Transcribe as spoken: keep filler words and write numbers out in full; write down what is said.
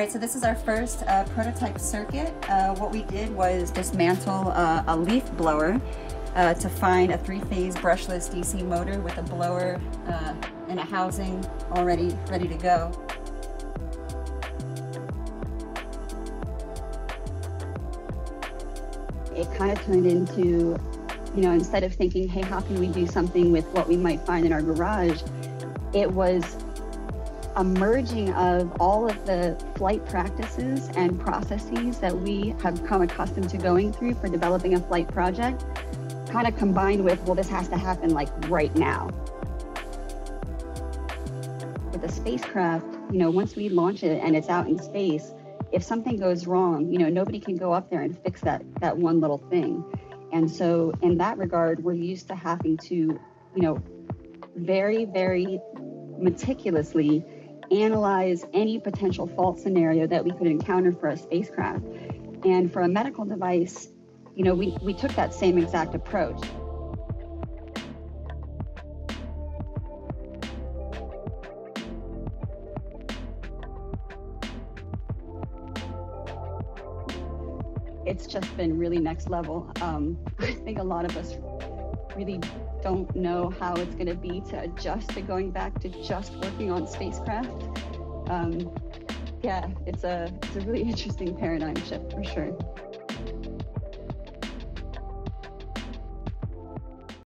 Alright, so this is our first uh, prototype circuit. Uh, what we did was dismantle uh, a leaf blower uh, to find a three-phase brushless D C motor with a blower uh, and a housing already ready to go. It kind of turned into, you know, instead of thinking, hey, how can we do something with what we might find in our garage, it was a merging of all of the flight practices and processes that we have come accustomed to going through for developing a flight project, kind of combined with, well, this has to happen like right now. With a spacecraft, you know, once we launch it and it's out in space, if something goes wrong, you know, nobody can go up there and fix that, that one little thing. And so in that regard, we're used to having to, you know, very, very meticulously analyze any potential fault scenario that we could encounter for a spacecraft. And for a medical device, you know, we, we took that same exact approach. It's just been really next level. Um, I think a lot of us really don't know how it's going to be to adjust to going back to just working on spacecraft. Um, yeah, it's a, it's a really interesting paradigm shift for sure.